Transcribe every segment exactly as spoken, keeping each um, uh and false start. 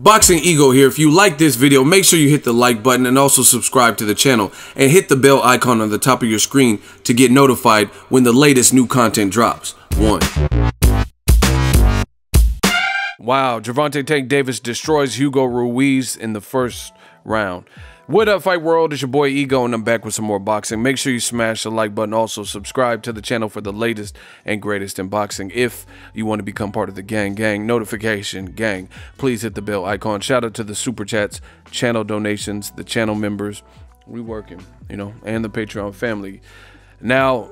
Boxing Ego here. If you like this video, make sure you hit the like button and also subscribe to the channel and hit the bell icon on the top of your screen to get notified when the latest new content drops. One. Wow, Gervonta Tank Davis destroys Hugo Ruiz in the first round. What up, Fight World? It's your boy Ego, and I'm back with some more boxing. Make sure you smash the like button. Also, subscribe to the channel for the latest and greatest in boxing. If you want to become part of the gang, gang, notification, gang, please hit the bell icon. Shout out to the Super Chats, channel donations, the channel members. We working, you know, and the Patreon family. Now,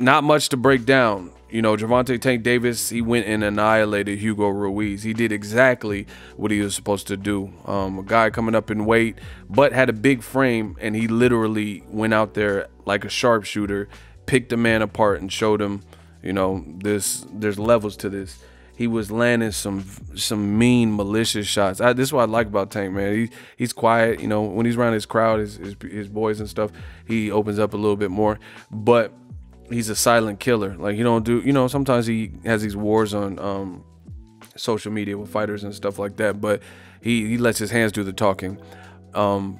not much to break down. You know, Gervonta Tank Davis, he went and annihilated Hugo Ruiz. He did exactly what he was supposed to do. Um, a guy coming up in weight, but had a big frame, and he literally went out there like a sharpshooter, picked the man apart and showed him, you know, this. There's levels to this. He was landing some some mean, malicious shots. I, this is what I like about Tank, man. He, he's quiet. You know, when he's around his crowd, his, his, his boys and stuff, he opens up a little bit more. But he's a silent killer. Like, you don't do, you know, sometimes he has these wars on um, social media with fighters and stuff like that, but he, he lets his hands do the talking. Um,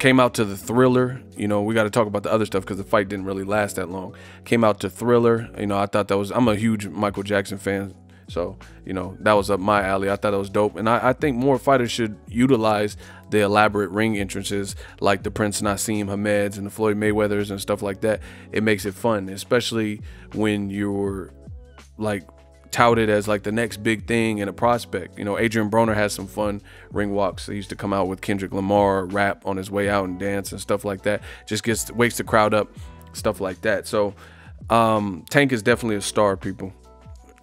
came out to the Thriller. You know, we got to talk about the other stuff because the fight didn't really last that long. Came out to Thriller. You know, I thought that was, I'm a huge Michael Jackson fan. So, you know, that was up my alley. I thought that was dope. And I, I think more fighters should utilize the elaborate ring entrances like the Prince Nassim Hameds and the Floyd Mayweathers and stuff like that. It makes it fun, especially when you're like touted as like the next big thing and a prospect. You know, Adrian Broner has some fun ring walks. He used to come out with Kendrick Lamar, rap on his way out and dance and stuff like that. Just gets, wakes the crowd up, stuff like that. So um, Tank is definitely a star, people.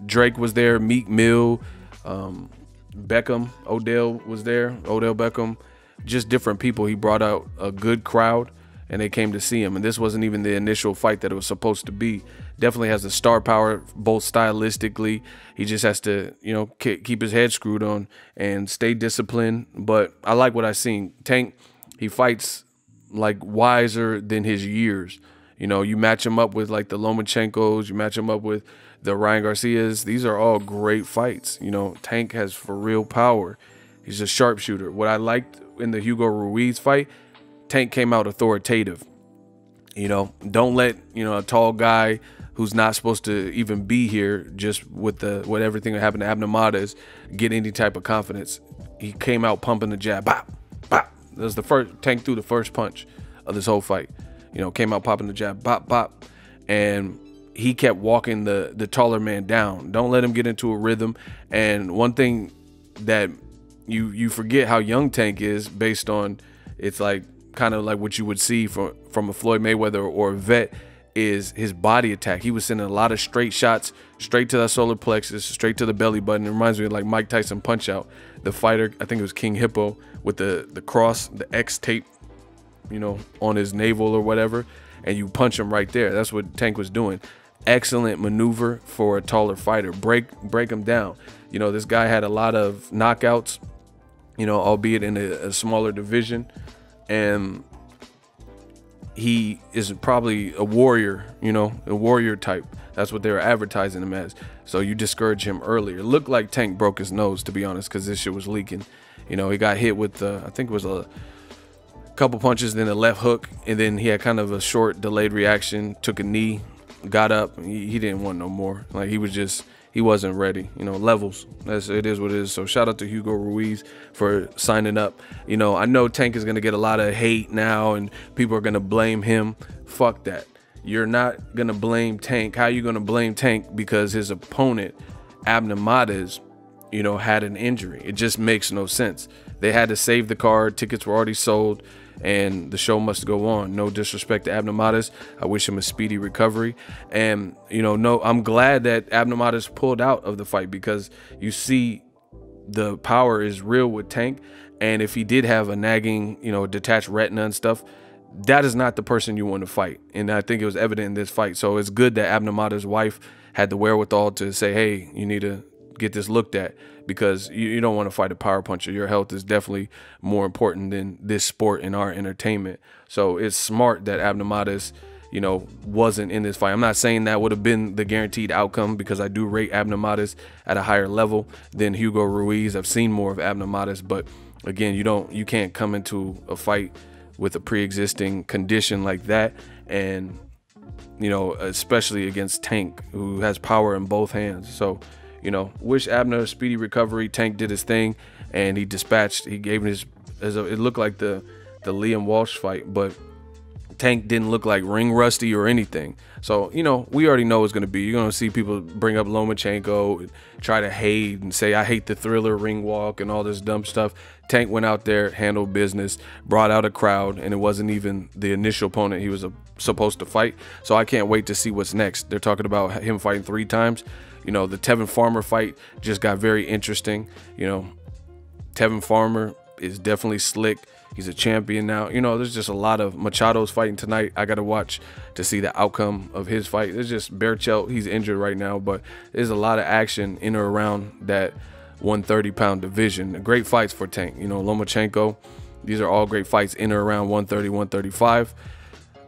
Drake was there, Meek Mill, um, Beckham, Odell was there, Odell Beckham, just different people. He brought out a good crowd and they came to see him. And this wasn't even the initial fight that it was supposed to be. Definitely has the star power, both stylistically. He just has to, you know, keep his head screwed on and stay disciplined. But I like what I seen. Tank, he fights like wiser than his years. You know, you match him up with like the Lomachenkos, you match him up with the Ryan Garcias. These are all great fights. You know, Tank has for real power. He's a sharpshooter. What I liked in the Hugo Ruiz fight, Tank came out authoritative. You know, don't let, you know, a tall guy who's not supposed to even be here, just with the with everything that happened to Abner Mares, get any type of confidence. He came out pumping the jab. Bop, bop. That was the first, Tank threw the first punch of this whole fight. You know, came out popping the jab, bop, bop. And he kept walking the, the taller man down. Don't let him get into a rhythm. And one thing that you you forget how young Tank is based on, it's like kind of like what you would see from, from a Floyd Mayweather or a vet, is his body attack. He was sending a lot of straight shots, straight to that solar plexus, straight to the belly button. It reminds me of like Mike Tyson Punch Out. The fighter, I think it was King Hippo, with the, the cross, the X tape, you know, on his navel or whatever, and you punch him right there. That's what Tank was doing. Excellent maneuver for a taller fighter. Break, break him down. You know, this guy had a lot of knockouts, you know, albeit in a, a smaller division. And he is probably a warrior, you know, a warrior type. That's what they were advertising him as. So you discourage him earlier. It looked like Tank broke his nose, to be honest, because this shit was leaking. You know, he got hit with, uh, I think it was a couple punches, then a left hook, and then he had kind of a short delayed reaction, took a knee, got up, and he, he didn't want no more. Like, he was just, he wasn't ready. You know, levels. That's, it is what it is. So shout out to Hugo Ruiz for signing up. You know, I know Tank is gonna get a lot of hate now and people are gonna blame him. Fuck that. You're not gonna blame Tank. How are you gonna blame Tank because his opponent Abner Mares, you know, had an injury? It just makes no sense. They had to save the card. Tickets were already sold and the show must go on. No disrespect to Abner Mares. I wish him a speedy recovery. And, you know, no, I'm glad that Abner Mares pulled out of the fight, because you see the power is real with Tank. And if he did have a nagging, you know, detached retina and stuff, that is not the person you want to fight. And I think it was evident in this fight. So it's good that Abner Mares' wife had the wherewithal to say, hey, you need to get this looked at, because you, you don't want to fight a power puncher. Your health is definitely more important than this sport and our entertainment. So it's smart that Abner Mares you know, wasn't in this fight. I'm not saying that would have been the guaranteed outcome, because I do rate Abner Mares at a higher level than Hugo Ruiz. I've seen more of Abner Mares, but again, you don't, you can't come into a fight with a pre-existing condition like that, and you know, especially against Tank, who has power in both hands. So, you know, wish Abner a speedy recovery. Tank did his thing, and he dispatched. He gave his. As a, it looked like the the Liam Walsh fight, but Tank didn't look like ring rusty or anything. So, you know, we already know it's going to be. You're going to see people bring up Lomachenko and try to hate and say, I hate the Thriller ring walk and all this dumb stuff. Tank went out there, handled business, brought out a crowd, and it wasn't even the initial opponent he was a, supposed to fight. So I can't wait to see what's next. They're talking about him fighting three times. You know, the Tevin Farmer fight just got very interesting. You know, Tevin Farmer is definitely slick. He's a champion now. You know, there's just a lot of Machado's fighting tonight. I got to watch to see the outcome of his fight. There's just Berchelt. He's injured right now, but there's a lot of action in or around that one thirty pound division. Great fights for Tank. You know, Lomachenko. These are all great fights in or around one thirty, one thirty-five.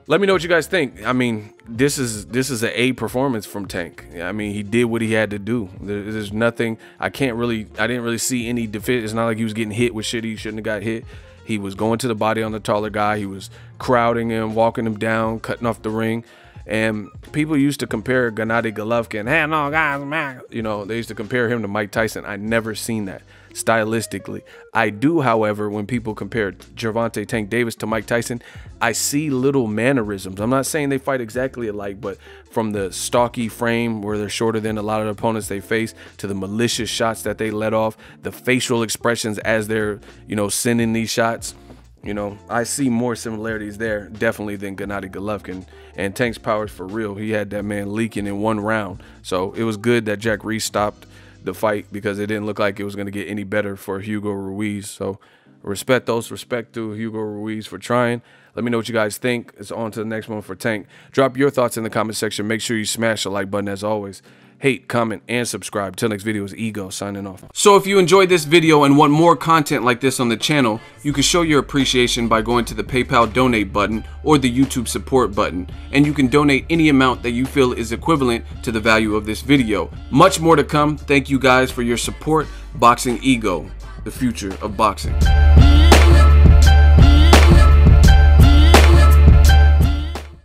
Let me know what you guys think. I mean, this is this is an A performance from Tank. I mean, he did what he had to do. There, there's nothing. I can't really. I didn't really see any defense. It's not like he was getting hit with shit he shouldn't have got hit. He was going to the body on the taller guy. He was crowding him, walking him down, cutting off the ring. And people used to compare Gennady Golovkin. Hey, no, guys, man. You know, they used to compare him to Mike Tyson. I never seen that stylistically. I do, however, when people compare Gervonta Tank Davis to Mike Tyson, I see little mannerisms. I'm not saying they fight exactly alike, but from the stocky frame where they're shorter than a lot of the opponents they face, to the malicious shots that they let off, the facial expressions as they're, you know, sending these shots. You know, I see more similarities there, definitely, than Gennady Golovkin. And Tank's power's for real. He had that man leaking in one round. So it was good that Jack Reiss stopped the fight, because it didn't look like it was going to get any better for Hugo Ruiz. So respect those. Respect to Hugo Ruiz for trying. Let me know what you guys think. It's on to the next one for Tank. Drop your thoughts in the comment section. Make sure you smash the like button as always. Hate, comment, and subscribe. Till next video, is Ego signing off. So if you enjoyed this video and want more content like this on the channel, you can show your appreciation by going to the PayPal donate button or the YouTube support button, and you can donate any amount that you feel is equivalent to the value of this video. Much more to come. Thank you guys for your support. Boxing Ego, the future of boxing.